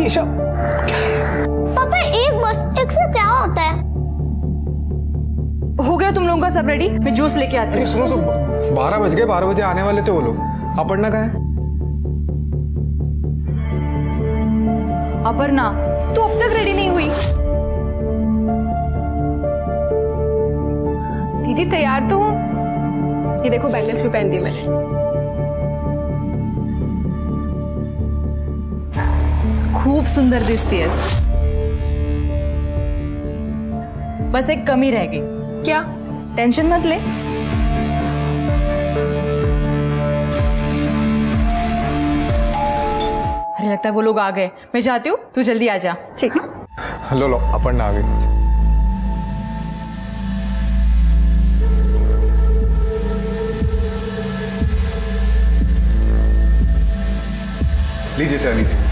भाई ईशा क्या है? पापा एक बस एक से क्या होता है? हो गया तुम लोगों का सब रेडी? मैं जूस लेके आती हूँ। सुनो सुनो 12 बजे आने वाले थे वो लोग। अपरना कहाँ है? अपरना तू अब तक रेडी नहीं हुई। दीदी तैयार तो हूँ। ये देखो बैंगल्स भी पहन दी मैंने। खूब सुंदर दिखती है। बस एक कमी रह गई। क्या? टेंशन मत ले। अरे लगता है वो लोग आ गए। मैं जाती हूँ, तू जल्दी आ जा। ठीक है। लो लो अपना आ गए। लीजिए चाय लीजिए।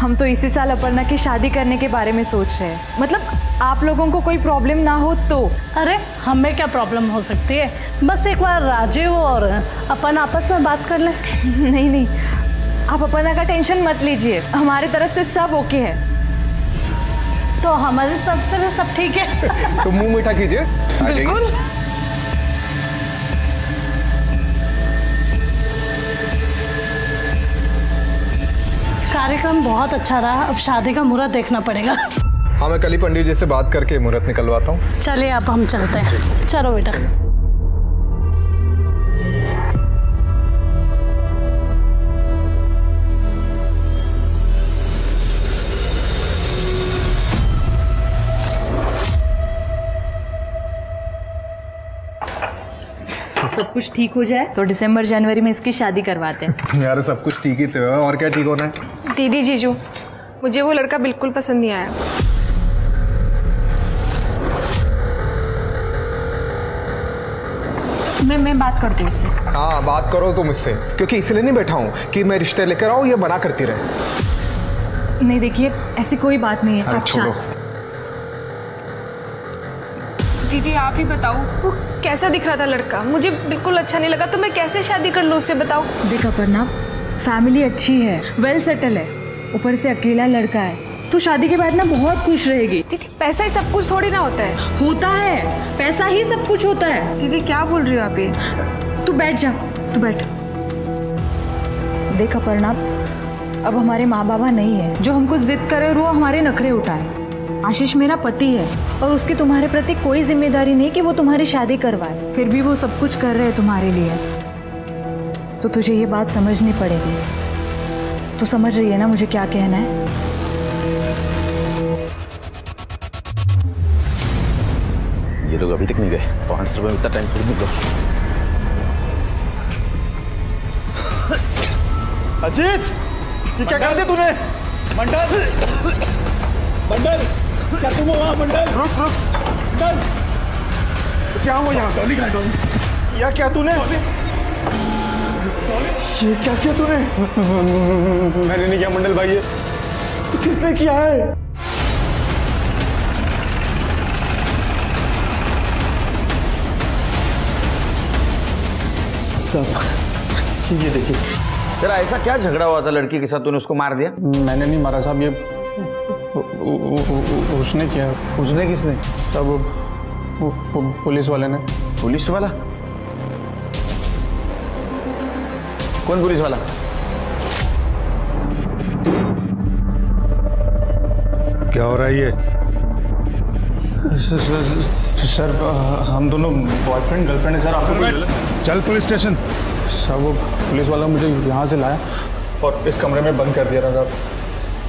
हम तो इसी साल अपरना की शादी करने के बारे में सोच रहे हैं। मतलब आप लोगों को कोई प्रॉब्लम ना हो तो। अरे हमें क्या प्रॉब्लम हो सकती है? बस एक बार राजीव और अपन आपस में बात कर लें। नहीं नहीं आप अपरना का टेंशन मत लीजिए। हमारे तरफ से सब ओके है। तो हमारी तरफ से भी सब ठीक है। तो मुंह मीठा कीजिए। बिल्कुल। कार्यक्रम बहुत अच्छा रहा। अब शादी का मुहूर्त देखना पड़ेगा। हाँ मैं कल ही पंडित जी से बात करके मुहूर्त निकलवाता हूँ। चलिए अब हम चलते हैं। चलो बेटा। सब कुछ ठीक हो जाए तो दिसंबर जनवरी में इसकी शादी करवाते हैं। यार सब कुछ ठीक ही तो है और क्या ठीक होना है। दीदी जीजू मुझे वो लड़का बिल्कुल पसंद नहीं आया। मैं बात करती हूँ उससे। हाँ बात करो तुम इससे क्योंकि इसलिए नहीं बैठा हूँ कि मैं रिश्ते लेकर आऊँ या बना करती रहे। नहीं देखिए ऐसी कोई बात नहीं है। अच्छा दीदी आप ही बताओ वो कैसा दिख रहा था लड़का? मुझे बिल्कुल अच्छा नहीं लगा तो मैं कैसे शादी कर लूँ उससे बताओ। देखा परना फैमिली अच्छी है वेल सेटल है ऊपर से अकेला लड़का है तो शादी के बाद ना बहुत खुश रहेगी। दीदी पैसा ही सब कुछ थोड़ी ना होता है। होता है पैसा ही सब कुछ होता है। दीदी क्या बोल रही हो आप ये? तू बैठ जा तू बैठ। देखा परना अब हमारे माँ बाबा नहीं है जो हमको जिद करे और वो हमारे नखरे उठाए। आशीष मेरा पति है और उसकी तुम्हारे प्रति कोई जिम्मेदारी नहीं कि वो तुम्हारी शादी करवाए। फिर भी वो सब कुछ कर रहे हैं तुम्हारे लिए तो तुझे ये बात समझनी पड़ेगी। तू समझ रही है ना मुझे क्या कहना है? ये लोग अभी तक नहीं गए। 500 रुपये में इतना टाइम थोड़ी निकला। अजीत ये क्या कर दिया तूने? मंडल मंडल क्या तुम हो वहाँ? मंडल रुक रुक। मंडल क्या हुआ यहाँ? डॉली का डॉली या क्या तूने? ये क्या किया तूने? मैंने नहीं किया मंडल भाई। तो किसने किया है? साहब ये देखिए। तेरा ऐसा क्या झगड़ा हुआ था लड़की के साथ तूने उसको मार दिया? मैंने नहीं मारा साहब ये उसने किया। उसने किसने? तब पुलिस वाले ने। पुलिस वाला? कौन पुलिस वाला? क्या हो रहा है ये? सर हम दोनों बॉयफ्रेंड गर्लफ्रेंड है सर। आपको चल पुलिस स्टेशन। सर वो पुलिस वाला मुझे यहाँ से लाया और इस कमरे में बंद कर दिया था।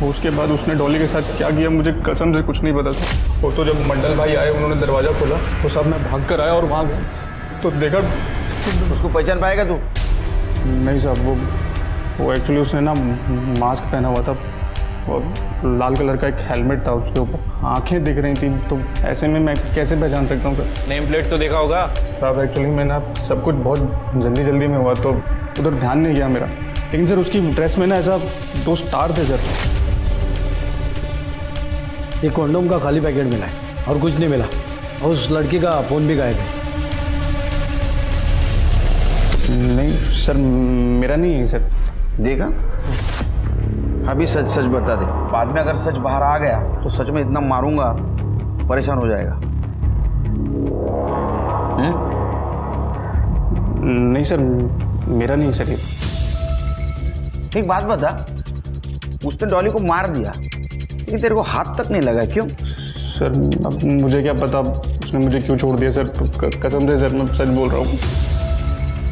उसके बाद उसने डॉली के साथ क्या किया मुझे कसम से कुछ नहीं पता था। वो तो जब मंडल भाई आए उन्होंने दरवाज़ा खोला तो साहब मैं भाग कर आया और वहाँ गया तो देखा। उसको पहचान पाएगा तू? नहीं साहब वो एक्चुअली उसने ना मास्क पहना हुआ था और लाल कलर का एक हेलमेट था उसके ऊपर। आंखें दिख रही थी तो ऐसे में मैं कैसे पहचान सकता हूँ सर? नेम प्लेट तो देखा होगा साहब। एक्चुअली मैं ना सब कुछ बहुत जल्दी में हुआ तो उधर ध्यान नहीं गया मेरा। लेकिन सर उसकी ड्रेस में ना ऐसा 2 स्टार थे सर। ये कॉन्डोम का खाली पैकेट मिला है और कुछ नहीं मिला और उस लड़की का फोन भी गायब है। नहीं सर, मेरा नहीं है सर। देखा, अभी सच सच बता दे, बाद में अगर सच बाहर आ गया तो सच में इतना मारूंगा परेशान हो जाएगा। नहीं सर, मेरा नहीं सर। एक बात बता, उसने डॉली को मार दिया लेकिन तेरे को हाथ तक नहीं लगा, क्यों? सर अब मुझे क्या पता उसने मुझे क्यों छोड़ दिया सर, कसम से सर मैं सच बोल रहा हूँ।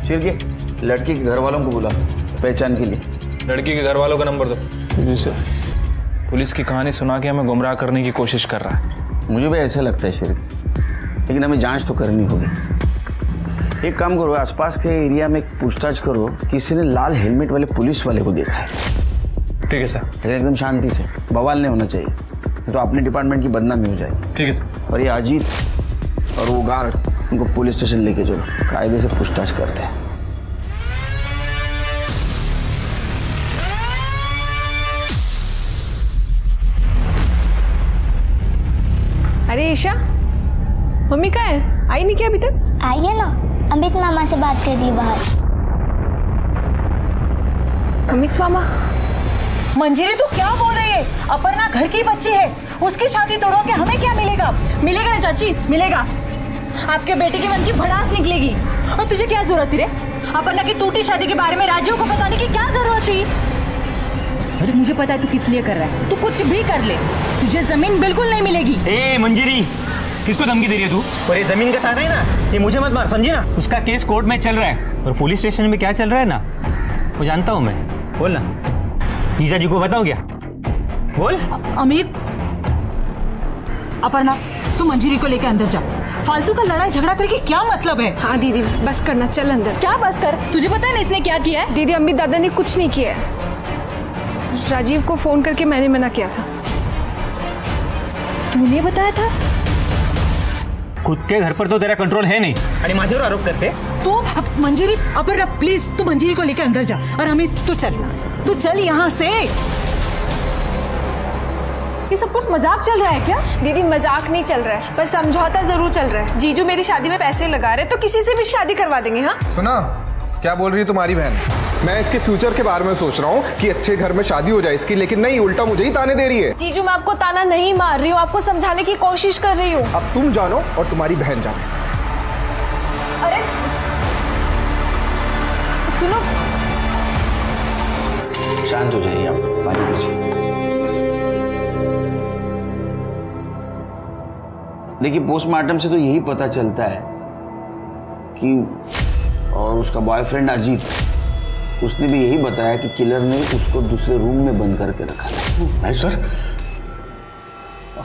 ठीक है, लड़की के घर वालों को बुला पहचान के लिए। लड़की के घर वालों का नंबर दो। जी सर। पुलिस की कहानी सुना के हमें गुमराह करने की कोशिश कर रहा है। मुझे भी ऐसा लगता है शरीफ, लेकिन हमें जांच तो करनी होगी। एक काम करो, आसपास के एरिया में पूछताछ करो, किसी ने लाल हेलमेट वाले पुलिस वाले को देखा है। ठीक है सर। लेकिन एकदम शांति से, बवाल नहीं होना चाहिए तो अपने डिपार्टमेंट की बदनामी हो जाएगी। ठीक है सर। और ये अजीत और वो गार्ड, उनको पुलिस स्टेशन लेके चलो, कायदे से पूछताछ करते हैं। अरे ईशा, मम्मी कहाँ है? आई नहीं क्या अभी तक? आई है ना, अमित मामा से बात कर रही बाहर। अमित मामा? मंजीरी तू क्या बोल रही है? अपर्णा घर की बच्ची है, उसकी शादी तोड़वा के हमें क्या मिलेगा? मिलेगा चाची, मिलेगा। आपके बेटे के मन की भड़ास निकलेगी। और तुझे क्या जरूरत थी रे अपर्णा की टूटी शादी के बारे में राजीव को बताने की? क्या जरूरत थी? मुझे पता है तू किस लिए कर रहा है, तू कुछ भी कर ले, तुझे जमीन बिल्कुल नहीं मिलेगी। ए मंजीरी, किसको धमकी दे रही है तू? और ये जमीन का थाना है ना, ये मुझे मत मार, समझी ना? उसका केस कोर्ट में चल रहा है और पुलिस स्टेशन में क्या चल रहा है ना वो जानता हूँ मैं। बोल ना, जीजा जी को बताओ क्या? बोल। अमित, अपर्णा तू मंजीरी को लेकर अंदर जा, फालतू का लड़ाई झगड़ा करके क्या मतलब है? हाँ दीदी बस करना, चल अंदर। क्या बस कर? तुझे पता है ना इसने क्या किया है? दीदी अम्मी दादा ने कुछ नहीं किया है, राजीव को फोन करके मैंने मना किया था। तूने बताया था? खुद के घर पर तो तेरा कंट्रोल है नहीं और माझ्यावर आरोप करते तू। मंजीरी, अपर्णा प्लीज तू मंजीरी को लेकर अंदर जा और अमित तू चल, तू चल यहाँ से। ये सब कुछ मजाक चल रहा है क्या? दीदी मजाक नहीं चल रहा है, पर समझौता जरूर चल रहा है। जीजू मेरी शादी में पैसे लगा रहे तो किसी से भी शादी करवा देंगे। हाँ सुना क्या बोल रही है तुम्हारी बहन? मैं इसके फ्यूचर के बारे में सोच रहा हूँ कि अच्छे घर में शादी हो जाए इसकी, लेकिन नहीं, उल्टा मुझे ही ताने दे रही है। जीजू मैं आपको ताना नहीं मार रही हूँ, आपको समझाने की कोशिश कर रही हूँ। अब तुम जानो और तुम्हारी बहन जानो। अरे सुनो, शांत हो जाइए आप। देखिए पोस्टमार्टम से तो यही पता चलता है कि, और उसका बॉयफ्रेंड अजीत, उसने भी यही बताया कि किलर ने उसको दूसरे रूम में बंद करके रखा था। नहीं सर,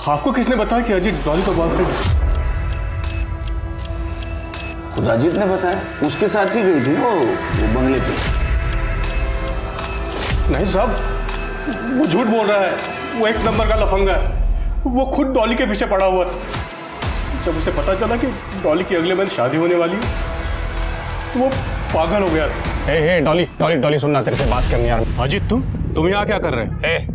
आपको किसने बताया कि अजीत डॉली का बॉयफ्रेंड? खुद अजीत ने बताया, उसके साथ ही गई थी वो बंगले पे। नहीं साहब, वो झूठ बोल रहा है, वो एक नंबर का लफंगा है, वो खुद डॉली के पीछे पड़ा हुआ था। जब उसे पता चला कि डॉली की अगले महीने शादी होने वाली है तो वो पागल हो गया। हे डॉली, डॉली डॉली सुनना, तेरे से बात करनी यार। अजीत तुम यहाँ क्या कर रहे हैं?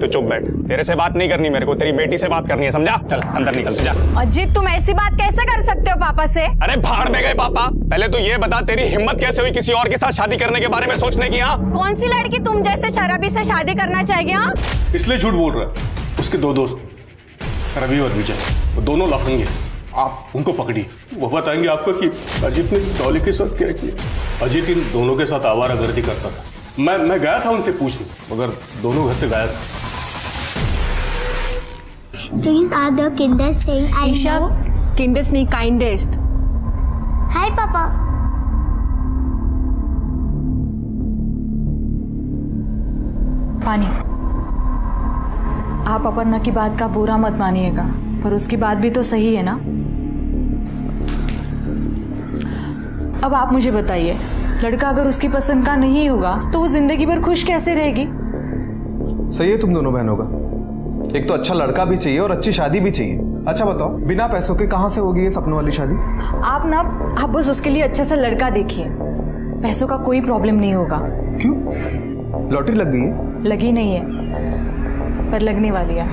तू चुप बैठ, तेरे से बात नहीं करनी मेरे को, तेरी बेटी से बात करनी है, समझा? चल अंदर निकल जा। अजीत तुम ऐसी बात कैसे कर सकते हो पापा से? अरे भाड़ में गए पापा, पहले तो ये बता तेरी हिम्मत कैसे हुई किसी और के साथ शादी करने के बारे में सोचने की? हाँ कौन सी लड़की तुम जैसे शराबी से शादी करना चाहेगी? इसलिए झूठ बोल रहा है, उसके दो दोस्त रवि और विजय, वो दोनों लफंगे, आप उनको पकड़ी, वो बताएंगे आपको कि अजीत ने डॉली के साथ क्या किया। अजीत इन दोनों के साथ आवारा गर्दी करता था, मैं गया था उनसे पूछने, मगर दोनों घर से गायब। These are the kindest thing I know. Isha, kindest नहीं kindest. Hi पापा। पानी। आप अपर्णा की बात का बुरा मत मानिएगा, पर उसकी बात भी तो सही है ना। अब आप मुझे बताइए, लड़का अगर उसकी पसंद का नहीं होगा तो वो जिंदगी भर खुश कैसे रहेगी? सही है तुम दोनों बहनों का, एक तो अच्छा लड़का भी चाहिए और अच्छी शादी भी चाहिए। अच्छा बताओ, बिना पैसों के कहाँ से होगी ये सपनों वाली शादी? आप ना, आप बस उसके लिए अच्छा सा लड़का देखिए, पैसों का कोई प्रॉब्लम नहीं होगा। क्यों, लॉटरी लग गई है? लगी नहीं है पर लगने वाली है।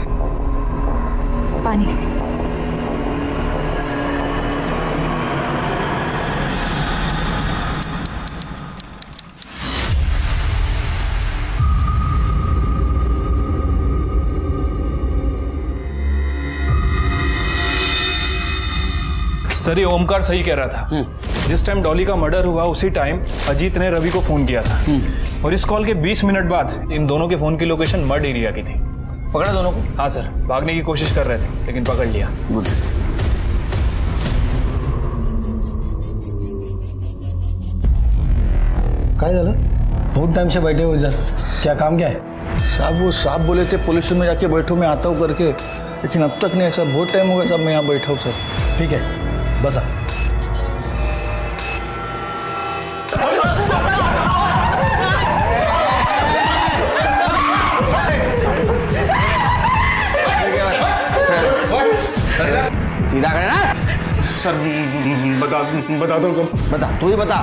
पानी। सर, ये ओमकार सही कह रहा था। जिस टाइम डॉली का मर्डर हुआ उसी टाइम अजीत ने रवि को फोन किया था और इस कॉल के 20 मिनट बाद इन दोनों के फोन की लोकेशन मर्ड एरिया की थी। पकड़ा दोनों को? हाँ सर, भागने की कोशिश कर रहे थे लेकिन पकड़ लिया। गुड। क्या झाला? बहुत टाइम से बैठे हो इधर, क्या काम क्या है? साहब वो साहब बोले थे पुलिस में जाके बैठो, मैं आता हूँ करके, लेकिन अब तक नहीं। साहब बहुत टाइम होगा साहब मैं यहाँ बैठा हूँ सर। ठीक है बस। आप सीधा करे ना सर। बता दो कब? बता, तू ही बता।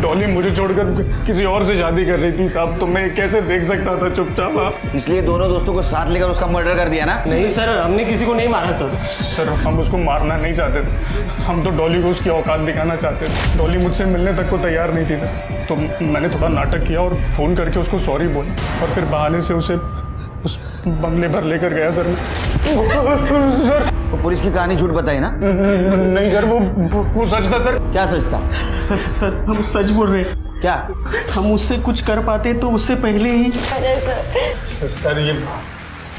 डॉली मुझे छोड़कर किसी और से शादी कर रही थी साहब, तो मैं कैसे देख सकता था चुपचाप? आप इसलिए दोनों दोस्तों को साथ लेकर उसका मर्डर कर दिया ना? नहीं सर, हमने किसी को नहीं मारा सर। सर हम उसको मारना नहीं चाहते थे, हम तो डॉली को उसकी औकात दिखाना चाहते थे। डॉली मुझसे मिलने तक को तैयार नहीं थी सर, तो मैंने थोड़ा नाटक किया और फ़ोन करके उसको सॉरी बोला और फिर बहाने से उसे उस बंगले पर लेकर गया सर। तो पुलिस की कहानी झूठ बताई ना? नहीं सर, वो सच था सर। क्या सच था? सर हम सच बोल रहे हैं। क्या हम उससे कुछ कर पाते तो उससे पहले ही? अरे सर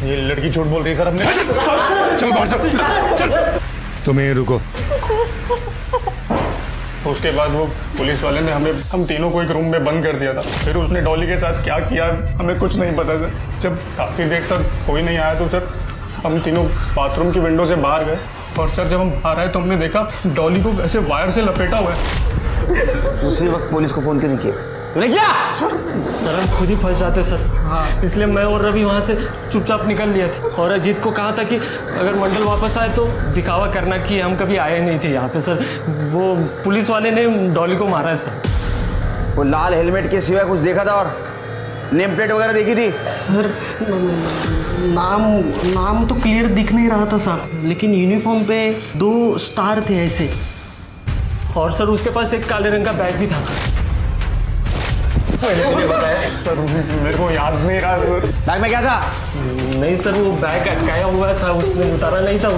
ये लड़की झूठ बोल रही है सर। हमने चल बाहर सर, चल तुम यहीं रुको। उसके बाद वो पुलिस वाले ने हमें हम तीनों को एक रूम में बंद कर दिया था। फिर उसने डॉली के साथ क्या किया हमें कुछ नहीं पता सर। जब काफ़ी देर तक कोई नहीं आया तो सर हम तीनों बाथरूम की विंडो से बाहर गए और सर जब हम बाहर आए तो हमने देखा डॉली को ऐसे वायर से लपेटा हुआ है। उसी वक्त पुलिस को फ़ोन क्यों नहीं किया? सर हम खुद ही फंस जाते सर। हाँ, इसलिए मैं और रवि वहाँ से चुपचाप निकल लिया था और अजीत को कहा था कि अगर मंडल वापस आए तो दिखावा करना कि हम कभी आए नहीं थे यहाँ पे। सर वो पुलिस वाले ने डॉली को मारा है सर। वो लाल हेलमेट के सिवा कुछ देखा था और नेम प्लेट वगैरह देखी थी? सर नाम तो क्लियर दिख नहीं रहा था सर, लेकिन यूनिफॉर्म पे 2 स्टार थे ऐसे, और सर उसके पास एक काले रंग का बैग भी था। मेरे को याद नहीं रहा। बैग में क्या था? नहीं सर वो बैग अटकाया हुआ था, उसने उतारा नहीं था।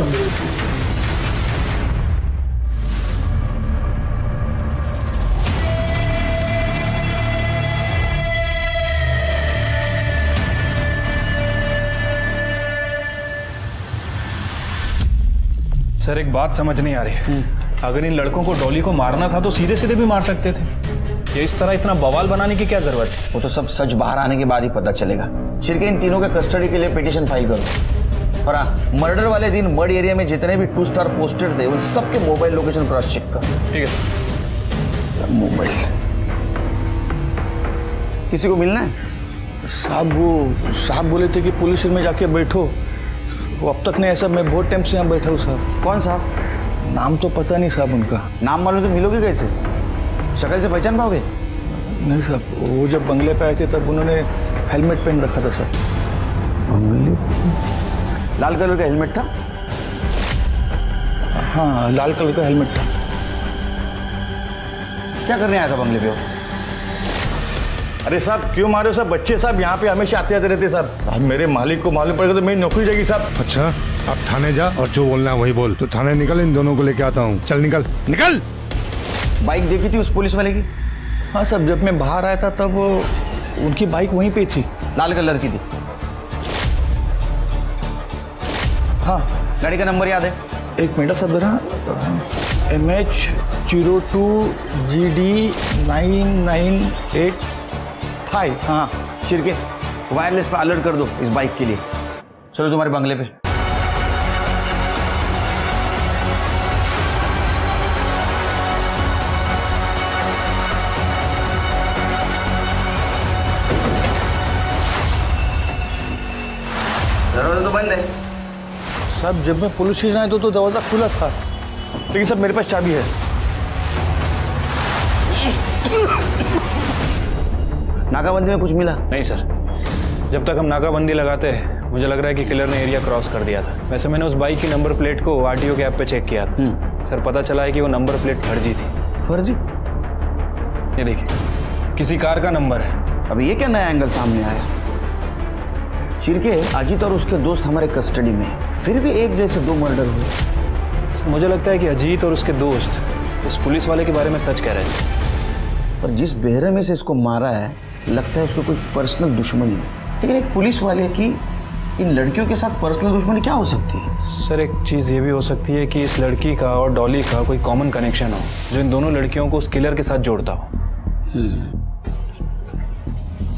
सर एक बात समझ नहीं आ रही, अगर इन लड़कों को डॉली को मारना था तो सीधे सीधे भी मार सकते थे, ये इस तरह इतना बवाल बनाने की क्या जरूरत है? वो तो सब सच बाहर आने के बाद ही पता चलेगा। शिर्के इन तीनों के कस्टडी के लिए पिटीशन फाइल करो, और मर्डर वाले दिन मर्ड एरिया में जितने भी 2 स्टार पोस्टर थे उन सबके मोबाइल लोकेशन क्रॉस चेक करो। ठीक है। मोबाइल किसी को मिलना है साहब? वो साहब बोले थे कि पुलिस में जाके बैठो, वो अब तक नहीं ऐसा। मैं बहुत टाइम से यहाँ बैठा हूँ साहब। कौन साहब? नाम तो पता नहीं साहब उनका। नाम मालूम तो मिलोगे कैसे? शक्ल से पहचान पाओगे? नहीं साहब, वो जब बंगले पे आए थे तब उन्होंने हेलमेट पहन रखा था सर। लाल कलर का हेलमेट था? हाँ लाल कलर का हेलमेट था। क्या करने आया था बंगले पे वो? अरे साहब क्यों मारे हो साहब? बच्चे साहब यहाँ पे हमेशा आते रहते साहब। अब मेरे मालिक को मालूम पड़ेगा तो मेरी नौकरी जाएगी साहब। अच्छा अब थाने जा और जो बोलना है वही बोल। तो थाने निकल, इन दोनों को लेके आता हूँ। चल निकल निकल। बाइक देखी थी उस पुलिस वाले की? हाँ सर जब मैं बाहर आया था तब उनकी बाइक वहीं पे थी, लाल कलर की थी। हाँ गाड़ी का नंबर याद है? एक मिनट सर जरा। MH02GD 9985। हाँ शिरके वायरलेस पे अलर्ट कर दो इस बाइक के लिए। चलो तुम्हारे बंगले पे। साहब जब मैं पुलिस स्टेशन आया तो दरवाजा खुला था, लेकिन सब मेरे पास चाबी है। नाकाबंदी में कुछ मिला? नहीं सर, जब तक हम नाकाबंदी लगाते हैं मुझे लग रहा है कि किलर ने एरिया क्रॉस कर दिया था। वैसे मैंने उस बाइक की नंबर प्लेट को RTO के ऐप पे चेक किया था सर, पता चला है कि वो नंबर प्लेट फर्जी थी। फर्जी? ये देखिए किसी कार का नंबर है। अब ये क्या नया एंगल सामने आया? चिरके अजीत और उसके दोस्त हमारे कस्टडी में, फिर भी एक जैसे 2 मर्डर हुए। मुझे लगता है कि अजीत और उसके दोस्त इस पुलिस वाले के बारे में सच कह रहे थे। पर जिस बेहरे में से इसको मारा है, लगता है उसको कोई पर्सनल दुश्मनी है। लेकिन एक पुलिस वाले की इन लड़कियों के साथ पर्सनल दुश्मनी क्या हो सकती है? सर, एक चीज़ ये भी हो सकती है कि इस लड़की का और डॉली का कोई कॉमन कनेक्शन हो, जो इन दोनों लड़कियों को उस किलर के साथ जोड़ता हो।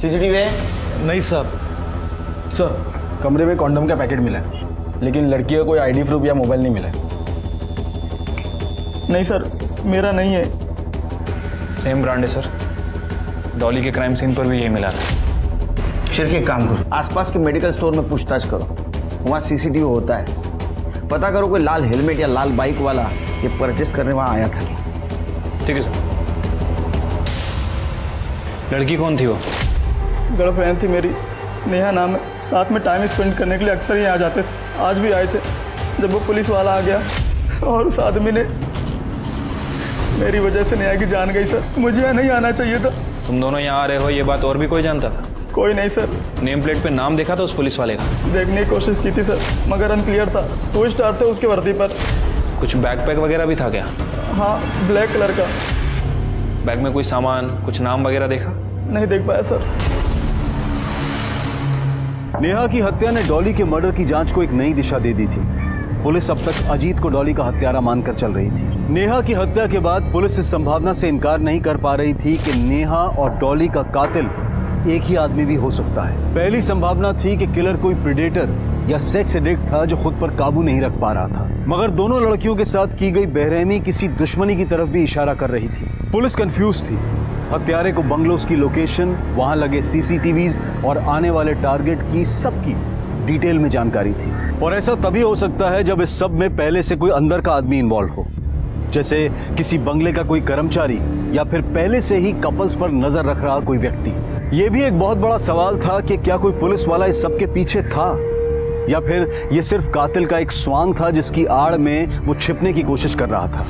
CCTV है? नहीं सर। सर, कमरे में कॉन्डम का पैकेट मिला है, लेकिन लड़की का कोई आईडी प्रूफ या मोबाइल नहीं मिला है। नहीं सर, मेरा नहीं है। सेम ब्रांड है सर। डॉली के क्राइम सीन पर भी यही मिला था। सर, एक काम करो, आसपास के मेडिकल स्टोर में पूछताछ करो, वहाँ CCTV होता है। पता करो कोई लाल हेलमेट या लाल बाइक वाला ये परचेस करने वहाँ आया था। ठीक है सर। लड़की कौन थी वो? गर्लफ्रेंड थी मेरी, नेहा नाम है। साथ में टाइम स्पेंड करने के लिए अक्सर ही आ जाते थे। आज भी आए थे जब वो पुलिस वाला आ गया, और उस आदमी ने मेरी वजह से नेहा की जान गई। सर, मुझे नहीं आना चाहिए था। तुम दोनों यहाँ आ रहे हो ये बात और भी कोई जानता था? कोई नहीं सर। नेम प्लेट पे नाम देखा था उस पुलिस वाले का? देखने की कोशिश की थी सर, मगर अनक्लियर था। 2 स्टार थे उसके वर्दी पर। कुछ बैकपैक वगैरह भी था क्या? हाँ, ब्लैक कलर का। बैग में कोई सामान, कुछ नाम वगैरह देखा? नहीं देख पाया सर। नेहा की हत्या ने डॉली के मर्डर की जाँच को एक नई दिशा दे दी थी। पुलिस अब तक अजीत को डॉली का हत्यारा मानकर चल रही थी। नेहा की हत्या के बाद पुलिस इस संभावना से इनकार नहीं कर पा रही थी कि नेहा और डॉली का कातिल एक ही आदमी भी हो सकता है। पहली संभावना थी कि किलर कोई प्रेडेटर या सेक्स एडिक्ट था जो खुद पर काबू नहीं रख पा रहा था, मगर दोनों लड़कियों के साथ की गई बेरहमी किसी दुश्मनी की तरफ भी इशारा कर रही थी। पुलिस कंफ्यूज थी। हत्यारे को बंगलोज की लोकेशन, वहाँ लगे CCTVs और आने वाले टारगेट की सबकी डिटेल में जानकारी थी। और ऐसा तभी हो सकता है जब इस सब में पहले से कोई अंदर का आदमी इन्वॉल्व हो, जैसे किसी बंगले का कोई कर्मचारी या फिर पहले से ही कपल्स पर नजर रख रहा कोई व्यक्ति। यह भी एक बहुत बड़ा सवाल था कि क्या कोई पुलिस वाला इस सब के पीछे था, या फिर यह सिर्फ कातिल का एक स्वांग था जिसकी आड़ में वो छिपने की कोशिश कर रहा था।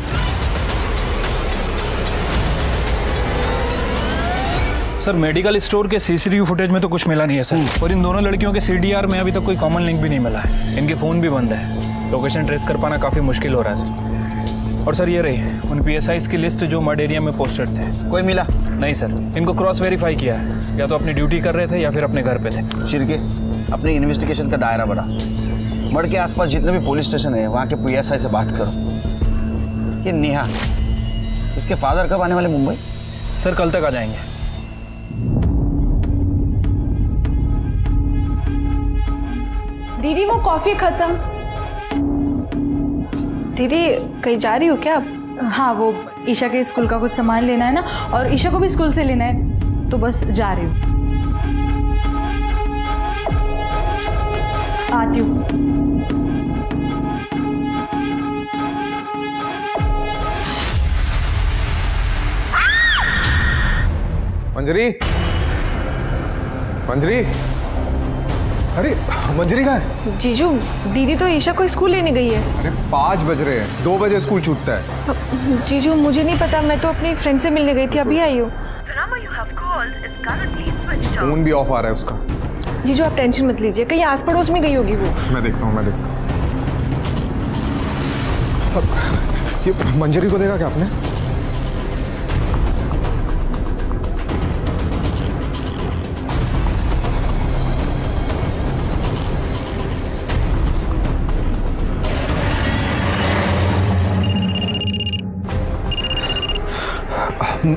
सर, मेडिकल स्टोर के CCTV फुटेज में तो कुछ मिला नहीं है सर, और इन दोनों लड़कियों के CDR में अभी तक कोई कॉमन लिंक भी नहीं मिला है। इनके फ़ोन भी बंद है। लोकेशन ट्रेस कर पाना काफ़ी मुश्किल हो रहा है सर। और सर, ये रही उन PSIs की लिस्ट जो मर्ड एरिया में पोस्टेड थे। कोई मिला? नहीं सर। इनको क्रॉस वेरीफाई किया है, या तो अपनी ड्यूटी कर रहे थे या फिर अपने घर पे थे। शिरके, अपनी इन्वेस्टिगेशन का दायरा बढ़ा। मर्ड के आसपास जितने भी पुलिस स्टेशन है वहाँ के PSI से बात करो। ये नेहा, इसके फादर कब आने वाले मुंबई? सर, कल तक आ जाएंगे। दीदी, वो कॉफी खत्म। दीदी, कहीं जा रही हो क्या आप? हाँ, वो ईशा के स्कूल का कुछ सामान लेना है ना, और ईशा को भी स्कूल से लेना है, तो बस जा रही हूँ। आती हूँ। मंजरी, मंजरी, अरे मंजरी कहाँ है? जीजू, दीदी तो ईशा को स्कूल लेने गई है। अरे 5 बज रहे हैं, 2 बजे स्कूल छूटता है। जीजू, मुझे नहीं पता, मैं तो अपनी फ्रेंड से मिलने गई थी, अभी आई हूँ। फोन भी ऑफ आ रहा है उसका। जीजू, आप टेंशन मत लीजिए, कहीं आस पड़ोस में गई होगी वो। मैं देखता हूँ, मैं देखता हूँ। ये मंजरी को देखा क्या आपने?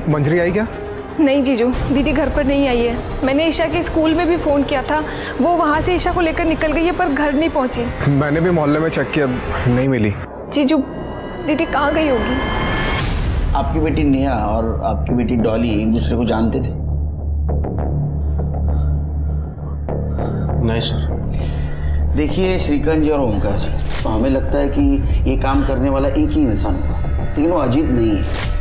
मंजरी आई क्या? नहीं जीजू, दीदी घर पर नहीं आई है। मैंने ईशा के स्कूल में भी फ़ोन किया था, वो वहाँ से ईशा को लेकर निकल गई है, पर घर नहीं पहुँची। मैंने भी मोहल्ले में चेक किया, नहीं मिली। जीजू, दीदी कहाँ गई होगी? आपकी बेटी नेहा और आपकी बेटी डॉली एक दूसरे को जानते थे? नहीं सर। देखिए श्रीकांत जी और ओमकार जी, तो हमें लगता है कि ये काम करने वाला एक ही इंसान होगा, लेकिन वो अजीत नहीं है,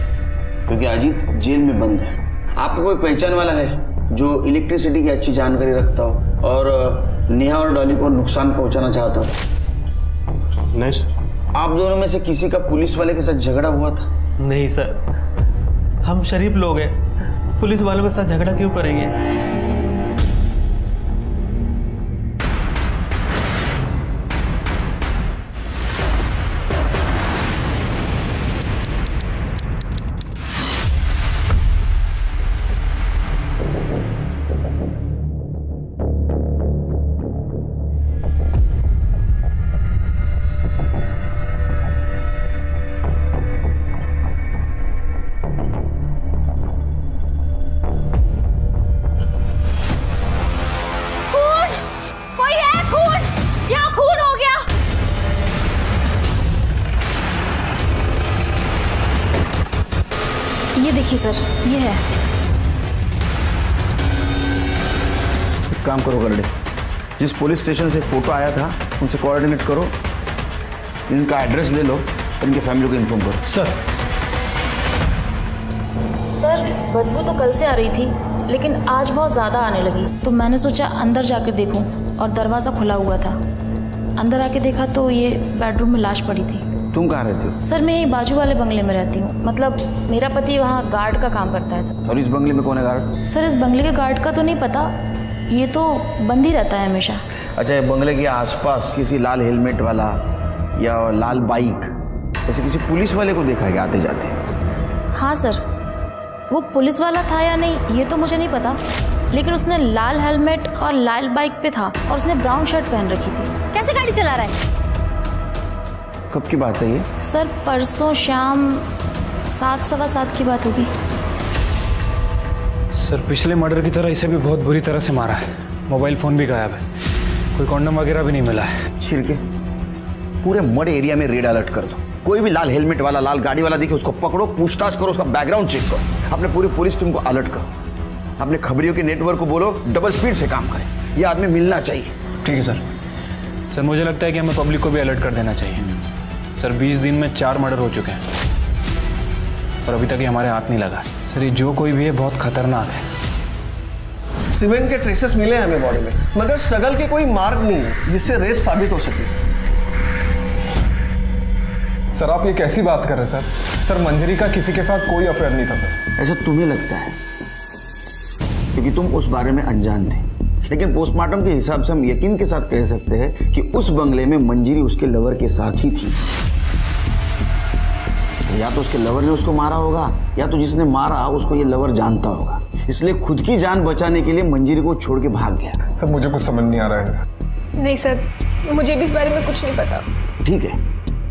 क्योंकि अजीत जेल में बंद है। आपको कोई पहचान वाला है जो इलेक्ट्रिसिटी की अच्छी जानकारी रखता हो और नेहा और डॉली को नुकसान पहुंचाना चाहता हो? नहीं सर। आप दोनों में से किसी का पुलिस वाले के साथ झगड़ा हुआ था? नहीं सर, हम शरीफ लोग हैं, पुलिस वालों के साथ झगड़ा क्यों करेंगे। देखिए सर, ये है। एक काम करो गलडे, जिस पुलिस स्टेशन से फोटो आया था उनसे कोऑर्डिनेट करो, इनका एड्रेस ले लो और इनके फैमिली को इन्फॉर्म करो। सर बदबू तो कल से आ रही थी लेकिन आज बहुत ज़्यादा आने लगी, तो मैंने सोचा अंदर जाकर देखूं और दरवाज़ा खुला हुआ था। अंदर आके देखा तो ये बेडरूम में लाश पड़ी थी। तुम कहाँ रहती हो? सर मैं यही बाजू वाले बंगले में रहती हूँ, मतलब मेरा पति वहाँ गार्ड का काम करता है सर। और इस बंगले में कौन है गार्ड? सर इस बंगले के गार्ड का तो नहीं पता, ये तो बंद ही रहता है हमेशा। अच्छा, ये बंगले के आसपास किसी लाल हेलमेट वाला या लाल बाइक ऐसे किसी पुलिस वाले को देखा है आते जाते? हाँ सर, वो पुलिस वाला था या नहीं ये तो मुझे नहीं पता, लेकिन उसने लाल हेलमेट और लाल बाइक पे था और उसने ब्राउन शर्ट पहन रखी थी। कैसे गाड़ी चला रहा है? कब की बात है ये? सर परसों शाम 7, सवा 7 की बात होगी। सर पिछले मर्डर की तरह इसे भी बहुत बुरी तरह से मारा है, मोबाइल फोन भी गायब है, कोई कॉन्डम वगैरह भी नहीं मिला है। शिरके पूरे मड एरिया में रेड अलर्ट कर दो, कोई भी लाल हेलमेट वाला लाल गाड़ी वाला दिखे उसको पकड़ो, पूछताछ करो, उसका बैकग्राउंड चेक करो, अपने पूरी पुलिस टीम को अलर्ट करो, अपने खबरियों के नेटवर्क को बोलो डबल स्पीड से काम करें, यह आदमी मिलना चाहिए। ठीक है सर। सर मुझे लगता है कि हमें पब्लिक को भी अलर्ट कर देना चाहिए। सर 20 दिन में 4 मर्डर हो चुके हैं और अभी तक ये हमारे हाथ नहीं लगा। सर ये जो कोई भी है बहुत खतरनाक है। सीमेंट के ट्रेसेस मिले हमें बॉडी में, मगर स्ट्रगल के कोई मार्ग नहीं है जिससे रेप साबित हो सके। सर आप ये कैसी बात कर रहे हैं सर? सर मंजरी का किसी के साथ कोई अफेयर नहीं था सर। ऐसा तुम्हें लगता है क्योंकि तुम उस बारे में अनजान थे, लेकिन पोस्टमार्टम के हिसाब से हम यकीन के साथ कह सकते हैं कि उस बंगले में मंजरी उसके लवर के साथ ही थी। या तो उसके लवर ने उसको मारा होगा या तो जिसने मारा उसको ये लवर जानता होगा, इसलिए खुद की जान बचाने के लिए मंजरी को छोड़ के भाग गया। सर मुझे कुछ समझ नहीं आ रहा है। नहीं सर मुझे भी इस बारे में कुछ नहीं पता। ठीक है,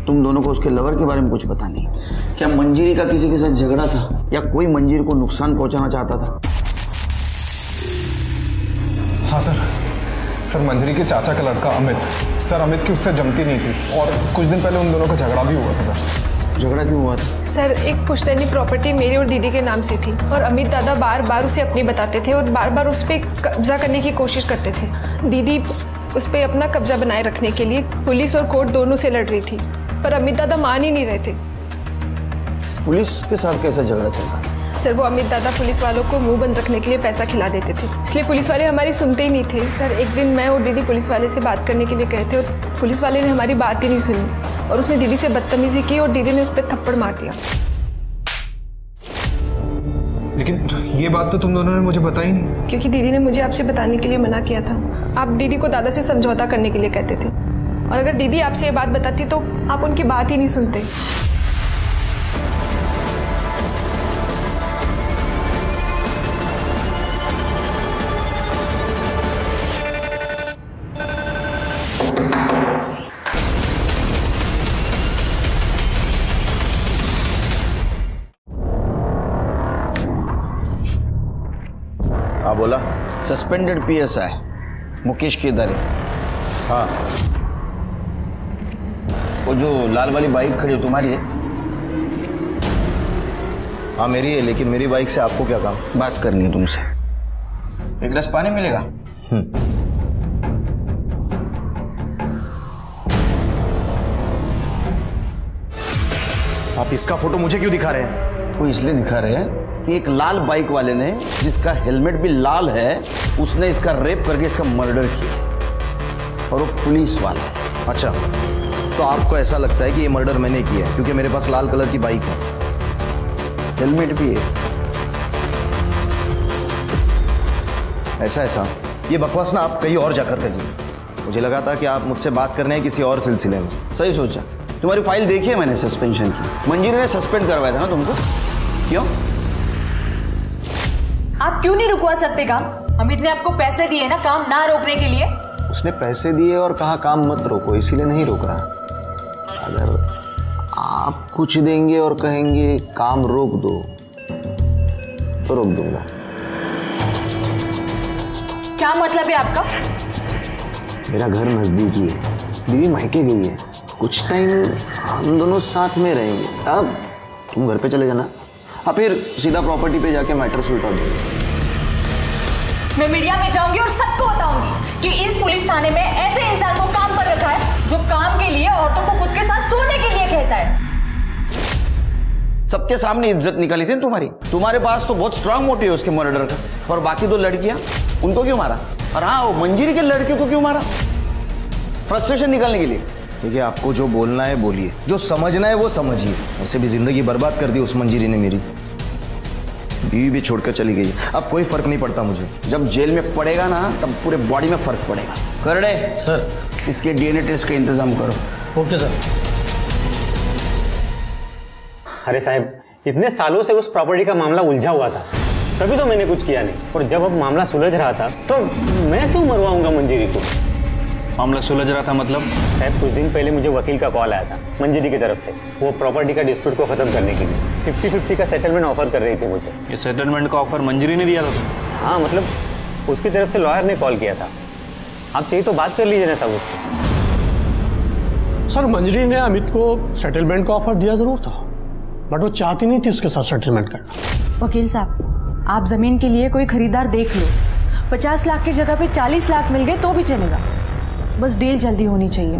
तुम दोनों को उसके लवर के बारे में कुछ पता नहीं। क्या मंजरी का किसी के साथ झगड़ा था या कोई मंजरी को नुकसान पहुंचाना चाहता था? हाँ सर, सर मंजरी के चाचा का लड़का अमित, सर अमित की उससे जमती नहीं थी और कुछ दिन पहले उन दोनों का झगड़ा भी हुआ था। सर झगड़ा क्यों हुआ था? सर एक पुश्तैनी प्रॉपर्टी मेरे और दीदी के नाम से थी और अमित दादा बार बार उसे अपनी बताते थे और बार बार उस पर कब्जा करने की कोशिश करते थे। दीदी उस पर अपना कब्जा बनाए रखने के लिए पुलिस और कोर्ट दोनों से लड़ रही थी, पर अमित दादा मान ही नहीं रहे थे। पुलिस के साथ कैसा झगड़ा चला? सर वो अमित दादा पुलिस वालों को मुंह बंद रखने के लिए पैसा खिला देते थे, इसलिए पुलिस वाले हमारी सुनते ही नहीं थे। सर एक दिन मैं और दीदी पुलिस वाले से बात करने के लिए गए थे और पुलिस वाले ने हमारी बात ही नहीं सुनी और उसने दीदी से बदतमीजी की और दीदी ने उस पर थप्पड़ मार दिया। लेकिन ये बात तो तुम दोनों ने मुझे बताई नहीं। क्योंकि दीदी ने मुझे आपसे बताने के लिए मना किया था, आप दीदी को दादा से समझौता करने के लिए कहते थे और अगर दीदी आपसे ये बात बताती तो आप उनकी बात ही नहीं सुनते। हाँ बोला। Suspended PSI Mukesh Kedare. हाँ वो जो लाल वाली बाइक खड़ी हो तुम्हारी है? हाँ मेरी है, लेकिन मेरी बाइक से आपको क्या काम? बात करनी है तुमसे। एक गिलास पानी मिलेगा? आप इसका फोटो मुझे क्यों दिखा रहे हैं? वो इसलिए दिखा रहे हैं कि एक लाल बाइक वाले ने जिसका हेलमेट भी लाल है उसने इसका रेप करके इसका मर्डर किया और वो पुलिस वाला। अच्छा तो आपको ऐसा लगता है कि ये मर्डर मैंने किया है क्योंकि मेरे पास लाल कलर की बाइक है, हेलमेट भी है। ऐसा ऐसा ये बकवास ना आप कहीं और जाकर करिए। मुझे लगा था कि आप मुझसे बात करने हैं किसी और सिलसिले में। सही सोचा। तुम्हारी फाइल देखी है मैंने सस्पेंशन की? मंजीरी ने सस्पेंड करवाया था ना तुमको, क्यों? आप क्यों नहीं रुकवा सकते काम? अमित ने आपको पैसे दिए ना काम ना रोकने के लिए। उसने पैसे दिए और कहा काम मत रोको, इसीलिए नहीं रोक रहा। अगर आप कुछ देंगे और कहेंगे काम रोक दो तो रोक दूंगा। क्या मतलब है आपका? मेरा घर नजदीक ही है, बीवी मायके गई है, कुछ टाइम हम दोनों साथ में रहेंगे, अब तुम घर पे चले जाना। हाँ फिर सीधा प्रॉपर्टी पे जाके मैटर सुलटा दो। मैं मीडिया में जाऊंगी और सबको बताऊंगी कि इस पुलिस थाने में ऐसे इंसान को काम पर रखा है जो काम के लिए औरतों को खुद के साथ सोने के लिए कहता है। सबके सामने इज्जत निकाली थी तुम्हारी। तुम्हारे पास तो बहुत स्ट्रांग मोटिव है उसके मर्डर का। और बाकी दो लड़कियां, उनको क्यों मारा? और हाँ, वो मंजीरी के लड़कियों को क्यों मारा? फ्रस्ट्रेशन निकालने के लिए। देखिए, आपको जो बोलना है बोलिए, जो समझना है वो समझिए। ऐसे भी जिंदगी बर्बाद कर दी उस मंजीरी ने मेरी। बीवी भी छोड़कर चली गई, अब कोई फर्क नहीं पड़ता मुझे। जब जेल में पड़ेगा ना तब पूरे बॉडी में फर्क पड़ेगा। कर रहे सर, इसके डीएनए टेस्ट का इंतजाम करो। Okay sir. अरे साहब, इतने सालों से उस प्रॉपर्टी का मामला उलझा हुआ था, तभी तो मैंने कुछ किया नहीं। और जब अब मामला सुलझ रहा था तो मैं क्यों मरवाऊंगा मंजीरी को? मामला सुलझ रहा था मतलब? साहब, कुछ दिन पहले मुझे वकील का कॉल आया था मंजीरी की तरफ से। वो प्रॉपर्टी का डिस्प्यूट को खत्म करने के लिए 50-50 का सेटलमेंट ऑफर कर रही थी मुझे। ये सेटलमेंट का ऑफर मंजीरी ने दिया था? हाँ, मतलब उसकी तरफ से लॉयर ने कॉल किया था। आप चाहिए तो बात कर लीजिए ना सब उससे। सर, मंजीरी ने अमित को सेटलमेंट का ऑफर दिया जरूर था, बट वो चाहती नहीं थी उसके साथ सेटलमेंट करना। वकील साहब, आप जमीन के लिए कोई खरीदार देख लो, 50 लाख की जगह पे 40 लाख मिल गए तो भी चलेगा, बस डील जल्दी होनी चाहिए।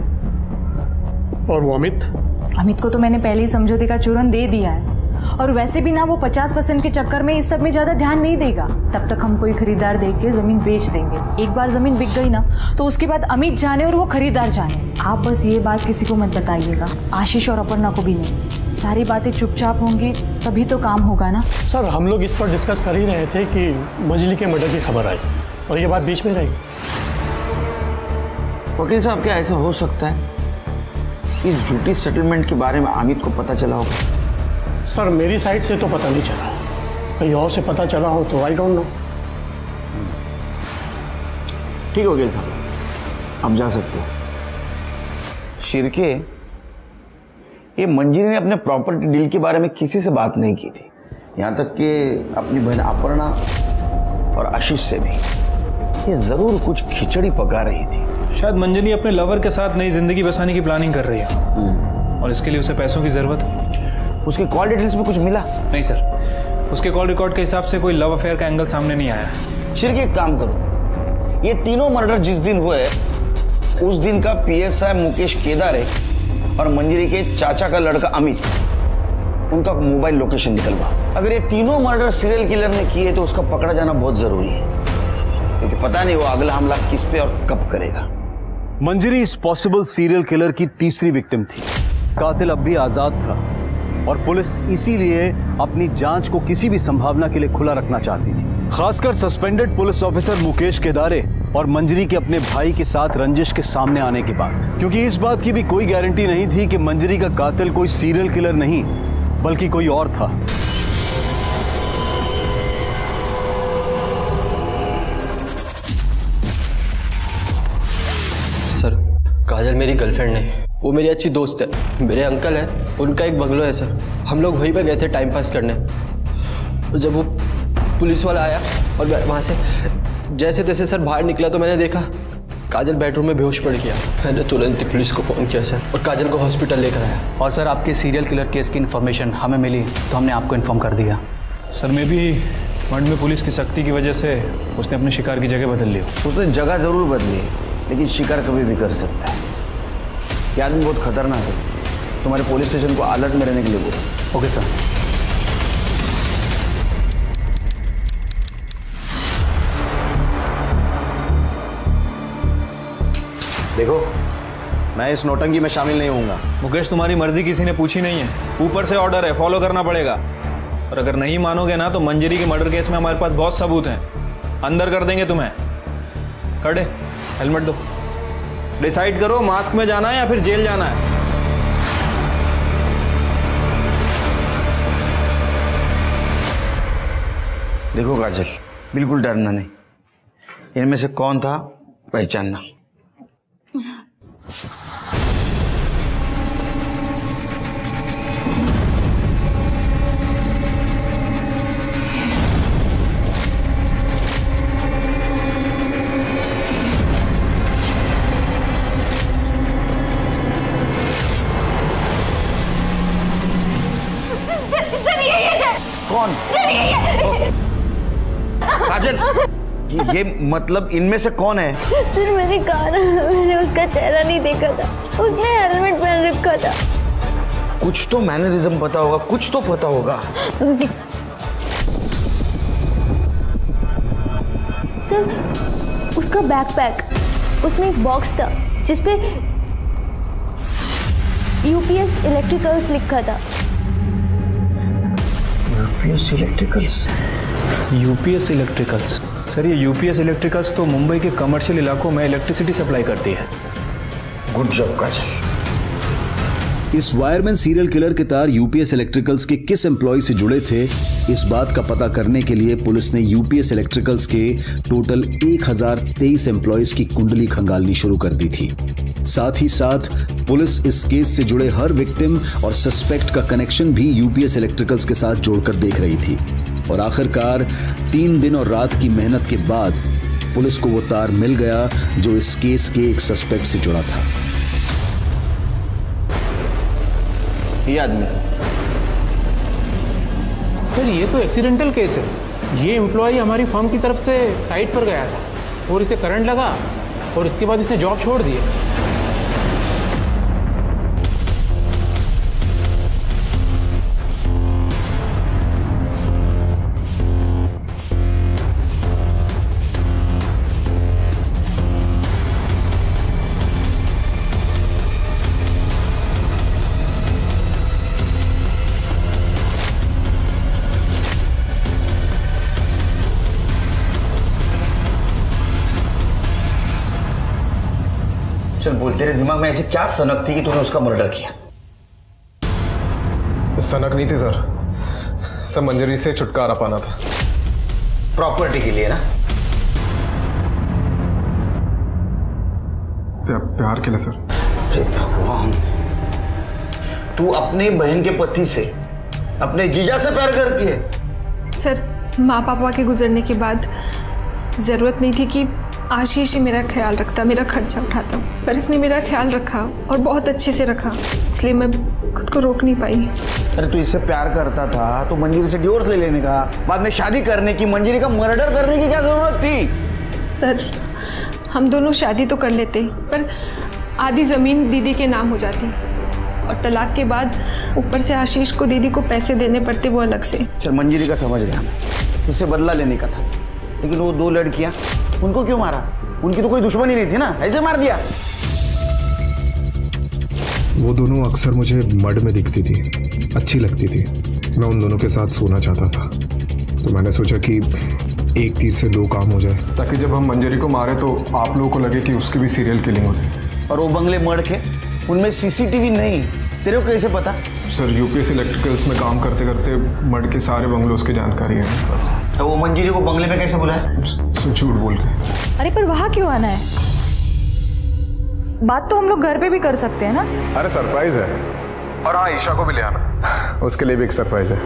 और वो अमित? अमित को तो मैंने पहले ही समझौते का चूरन दे दिया है। और वैसे भी ना, वो 50% के चक्कर में इस सब में ज्यादा ध्यान नहीं देगा। तब तक हम कोई खरीदार देख के जमीन बेच देंगे। एक बार जमीन बिक गई ना तो उसके बाद अमित जाने और वो खरीदार जाने। आप बस ये बात किसी को मत बताइएगा, आशीष और अपर्णा को भी नहीं। सारी बातें चुपचाप होंगी तभी तो काम होगा ना। सर, हम लोग इस पर डिस्कस कर ही रहे थे कि मंजली के मर्डर की खबर आई और ये बात बीच में रहेगी। वकील साहब, क्या ऐसा हो सकता है? इस झूठी सेटलमेंट के बारे में आमिर को पता चला होगा? सर, मेरी साइड से तो पता नहीं चला, कहीं और से पता चला हो तो आई डोंट नो। ठीक है वकील साहब, आप जा सकते हो। शिरके, ये मंजीरी ने अपने प्रॉपर्टी डील के बारे में किसी से बात नहीं की थी, यहाँ तक कि अपनी बहन अपर्णा और आशीष से भी। ये जरूर कुछ खिचड़ी पका रही थी। शायद मंजली अपने लवर के साथ नई जिंदगी बसाने की प्लानिंग कर रही है और इसके लिए उसे पैसों की जरूरत है। उसके कॉल डिटेल्स में कुछ मिला? नहीं सर, उसके कॉल रिकॉर्ड के हिसाब से कोई लव अफेयर का एंगल सामने नहीं आया। सिर्फ एक काम करो, ये तीनों मर्डर जिस दिन हुए उस दिन का PSI मुकेश केदारे और मंजरी के चाचा का लड़का अमित, उनका मोबाइल लोकेशन निकलवा। अगर ये तीनों मर्डर सीरियल किलर ने किए तो उसका पकड़ा जाना बहुत जरूरी है, क्योंकि पता नहीं वो अगला हमला किस पे और कब करेगा। मंजरी इस पॉसिबल सीरियल किलर की तीसरी विक्टिम थी। कातिल अब भी आजाद था और पुलिस इसीलिए अपनी जांच को किसी भी संभावना के लिए खुला रखना चाहती थी। खासकर suspended police officer Mukesh Kedare और मंजरी के अपने भाई के साथ रंजिश के सामने आने के बाद, क्योंकि इस बात की भी कोई गारंटी नहीं थी कि मंजरी का कातिल कोई सीरियल किलर नहीं बल्कि कोई और था। काजल मेरी गर्लफ्रेंड नहीं, वो मेरी अच्छी दोस्त है। मेरे अंकल है, उनका एक बंगलो है सर, हम लोग वहीं पर गए थे टाइम पास करने। और जब वो पुलिस वाला आया और वहाँ से जैसे तैसे सर बाहर निकला तो मैंने देखा काजल बेडरूम में बेहोश पड़ गया। मैंने तुरंत ही पुलिस को फ़ोन किया सर और काजल को हॉस्पिटल लेकर आया। और सर, आपके सीरियल किलर केस की इन्फॉर्मेशन हमें मिली तो हमने आपको इन्फॉर्म कर दिया। सर, मैं भी मंड में पुलिस की सख्ती की वजह से उसने अपने शिकार की जगह बदल ली। उसने जगह ज़रूर बदली, लेकिन शिकार कभी भी कर सकता है। ये आदमी बहुत खतरनाक है, तुम्हारे पुलिस स्टेशन को अलर्ट में रहने के लिए बोलो। Okay sir. देखो, मैं इस नौटंकी में शामिल नहीं होऊंगा। मुकेश, तुम्हारी मर्जी किसी ने पूछी नहीं है, ऊपर से ऑर्डर है, फॉलो करना पड़ेगा। और अगर नहीं मानोगे ना तो मंजरी के मर्डर केस में हमारे पास बहुत सबूत हैं, अंदर कर देंगे तुम्हें। खड़े, हेलमेट दो। डिसाइड करो, मास्क में जाना है या फिर जेल जाना है। देखो काजल, बिल्कुल डरना नहीं। इनमें से कौन था पहचानना। कौन? काजल, ये मतलब इनमें से कौन है? सर मेरी कार, मैंने उसका चेहरा नहीं देखा था, उसने हेलमेट पहन रखा था। कुछ तो मैनरिज्म पता होगा, कुछ तो पता होगा। सर उसका बैकपैक, उसमें एक बॉक्स था जिसपे यूपीएस इलेक्ट्रिकल्स लिखा था। UPS electricals, UPS electricals. Sir ये यूपीएस इलेक्ट्रिकल्स तो मुंबई के कमर्शियल इलाकों में इलेक्ट्रिसिटी सप्लाई करती है। Good job Kajal. इस वायरमैन सीरियल किलर के तार यूपीएस इलेक्ट्रिकल्स के किस एम्प्लॉय से जुड़े थे, इस बात का पता करने के लिए पुलिस ने यूपीएस इलेक्ट्रिकल्स के टोटल 1023 एम्प्लॉयज की कुंडली खंगालनी शुरू कर दी थी। साथ ही साथ पुलिस इस केस से जुड़े हर विक्टिम और सस्पेक्ट का कनेक्शन भी यूपीएस इलेक्ट्रिकल्स के साथ जोड़कर देख रही थी और आखिरकार 3 दिन और रात की मेहनत के बाद पुलिस को वो तार मिल गया जो इस केस के एक सस्पेक्ट से जुड़ा था। ये आदमी सर, ये तो एक्सीडेंटल केस है। ये एम्प्लॉई हमारी फर्म की तरफ से साइट पर गया था और इसे करंट लगा और इसके बाद इसने जॉब छोड़ दी। तेरे दिमाग में ऐसी क्या सनक थी कि तूने उसका मर्डर किया? सनक नहीं थी सर, सब मंजरी से छुटकारा पाना था, प्रॉपर्टी के लिए ना, प्यार के लिए सर। अरे भगवान, तू अपने बहन के पति से, अपने जीजा से प्यार करती है? सर माँ पापा के गुजरने के बाद जरूरत नहीं थी कि आशीष ही मेरा ख्याल रखता, मेरा खर्चा उठाता, पर इसने मेरा ख्याल रखा और बहुत अच्छे से रखा, इसलिए मैं खुद को रोक नहीं पाई। अरे तू इससे प्यार करता था तो मंजरी से डिवोर्स ले लेने का, बाद में शादी करने की, मंजरी का मर्डर करने की क्या जरूरत थी? सर हम दोनों शादी तो कर लेते पर आधी ज़मीन दीदी के नाम हो जाती और तलाक के बाद ऊपर से आशीष को दीदी को पैसे देने पड़ते वो अलग से। चल मंजरी का समझ गया, उससे बदला लेने का था, लेकिन वो 2 लड़कियाँ, उनको क्यों मारा? उनकी तो कोई दुश्मनी नहीं थी ना, ऐसे मार दिया? वो दोनों अक्सर मुझे मड में दिखती थी, अच्छी लगती थी, मैं उन दोनों के साथ सोना चाहता था, तो मैंने सोचा कि एक तीर से 2 काम हो जाए, ताकि जब हम मंजरी को मारे तो आप लोगों को लगे कि उसकी भी सीरियल किलिंग होती। और वो बंगले मड़ के, उनमें CCTV नहीं, तेरे को कैसे पता? सर यूपीएस इलेक्ट्रिकल्स में काम करते करते मर्ड के सारे बंगलों की जानकारी है मेरे पास। तो वो मंजीरी को बंगले में कैसे बुलाया? झूठ बोल के। अरे पर वहाँ क्यों आना है? बात तो हम लोग घर पे भी कर सकते हैं ना। अरे सरप्राइज है, और हाँ ईशा को भी ले आना, उसके लिए भी एक सरप्राइज है।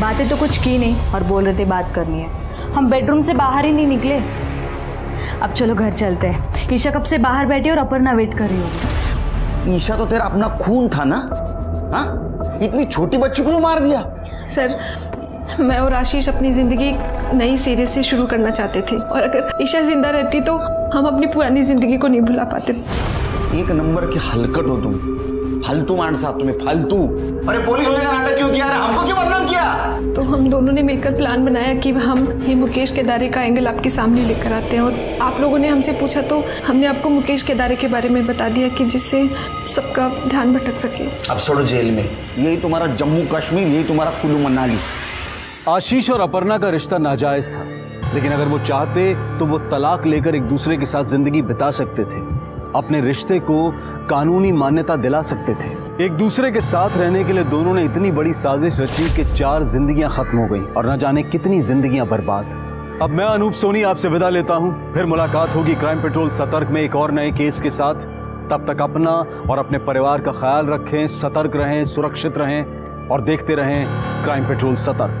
बातें तो कुछ की नहीं और बोल रहे थे बात करनी है, हम बेडरूम से बाहर ही नहीं निकले। अब चलो घर चलते हैं, ईशा कब से बाहर बैठी और अपर्णा वेट कर रही होगी। ईशा तो तेरा अपना खून था ना, हाँ? इतनी छोटी बच्ची को मार दिया? सर मैं और आशीष अपनी जिंदगी नई सीरीज से शुरू करना चाहते थे और अगर ईशा जिंदा रहती तो हम अपनी पुरानी जिंदगी को नहीं भुला पाते। एक नंबर की हलकट हो तुम, फालतू मानसा तुम्हें, फालतू। अरे पुलिस होने का नाटक क्यों किया? हमको क्यों बदनाम किया? तो हम दोनों ने मिलकर प्लान बनाया कि हम ये मुकेश केदारे का एंगल आपके सामने लेकर आते हैं और आप लोगों ने हमसे पूछा तो हमने आपको मुकेश केदारे के बारे में बता दिया कि जिससे सबका ध्यान भटक सके। अब छोड़ो जेल में, यही तुम्हारा जम्मू कश्मीर, यही तुम्हारा कुल्लू मनाली। आशीष और अपर्णा का रिश्ता नाजायज था, लेकिन अगर वो चाहते तो वो तलाक लेकर एक दूसरे के साथ जिंदगी बिता सकते थे, अपने रिश्ते को कानूनी मान्यता दिला सकते थे। एक दूसरे के साथ रहने के लिए दोनों ने इतनी बड़ी साजिश रची कि 4 जिंदगियां खत्म हो गईं और न जाने कितनी जिंदगियां बर्बाद। अब मैं अनूप सोनी आपसे विदा लेता हूं, फिर मुलाकात होगी क्राइम पेट्रोल सतर्क में एक और नए केस के साथ। तब तक अपना और अपने परिवार का ख्याल रखें, सतर्क रहें, सुरक्षित रहें और देखते रहें क्राइम पेट्रोल सतर्क।